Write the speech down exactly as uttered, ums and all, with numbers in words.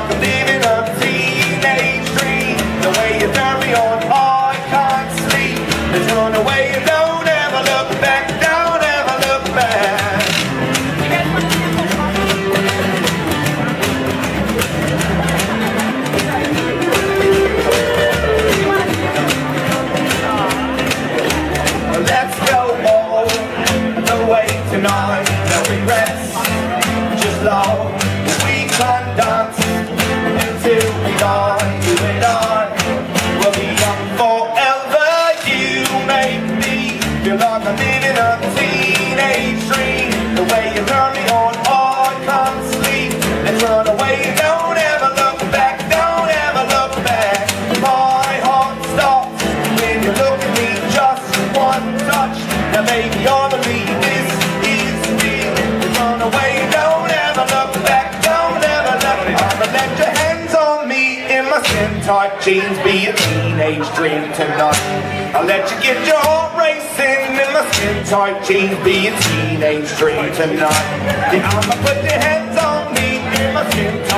like I'm living a teenage dream. The way you turn me on, I can't sleep. Let's run away and don't ever look back, don't ever look back. Let's go all the way tonight. No regrets, just love. We can dance until we die. You and I will be young forever. You make me feel like I'm living a teenage dream. The way you turn me on, I can't sleep. Let's run away and don't ever look back, don't ever look back. My heart stops when you look at me, just one touch. Now baby, I believe this is real. Let's run away and don't ever look back. Let your hands on me in my skin-tight jeans. Be a teenage dream tonight. I'll let you get your heart racing in my skin-tight jeans. Be a teenage dream tonight. Yeah, I'ma put your hands on me in my skin-tight jeans.